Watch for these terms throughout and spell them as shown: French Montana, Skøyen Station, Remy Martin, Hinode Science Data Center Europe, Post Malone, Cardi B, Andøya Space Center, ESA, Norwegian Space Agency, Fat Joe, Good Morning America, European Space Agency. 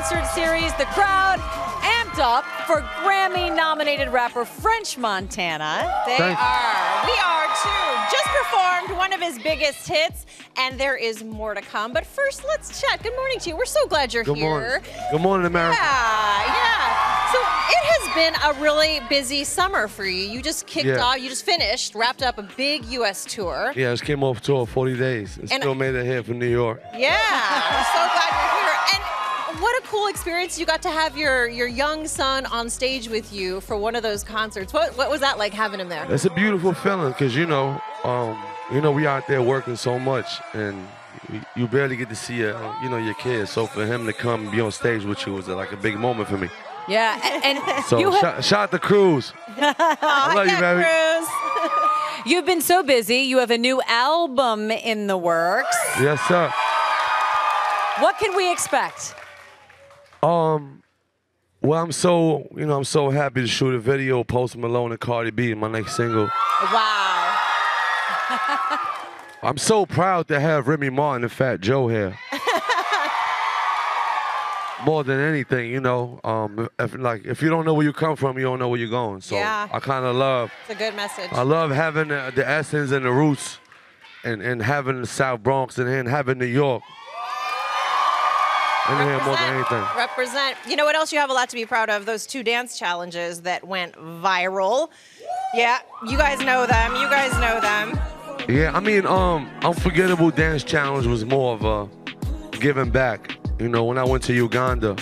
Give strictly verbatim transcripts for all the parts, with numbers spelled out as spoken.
concert series, the crowd amped up for Grammy-nominated rapper French Montana. They Thanks. are. We are, too. Just performed one of his biggest hits, and there is more to come. But first, let's chat. Good morning to you. We're so glad you're Good here. Morning. Good morning, America. Yeah, yeah. So it has been a really busy summer for you. You just kicked yeah. off, you just finished, wrapped up a big U S tour. Yeah, I just came off tour forty days and, and still made it here from New York. Yeah, I'm so glad you're here. And what a cool experience. You got to have your, your young son on stage with you for one of those concerts. What, what was that like, having him there? It's a beautiful feeling because, you know, um, you know, we out there working so much, and you barely get to see, uh, you know, your kids. So for him to come and be on stage with you was uh, like a big moment for me. Yeah, and, and so you shout, shout out to Cruz. I love I you, baby. Cruz. You've been so busy. You have a new album in the works. Yes, sir. What can we expect? Um, well, I'm so you know I'm so happy to shoot a video, Post Malone and Cardi B, my next single. Wow. I'm so proud to have Remy Martin and Fat Joe here. More than anything, you know, um, if, like if you don't know where you come from, you don't know where you're going. So yeah. I kind of love. It's a good message. I love having the, the essence and the roots, and and having the South Bronx and, and having New York. And represent, more than anything. Represent. You know what else you have a lot to be proud of? Those two dance challenges that went viral. Yeah, you guys know them. You guys know them. Yeah, I mean, um, Unforgettable Dance Challenge was more of a giving back. You know, when I went to Uganda,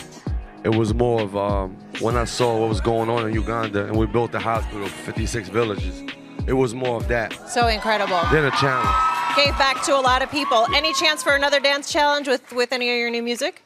it was more of um, when I saw what was going on in Uganda, and we built a hospital for fifty-six villages. It was more of that. So incredible. Then a challenge. Gave back to a lot of people. Any chance for another dance challenge with, with any of your new music?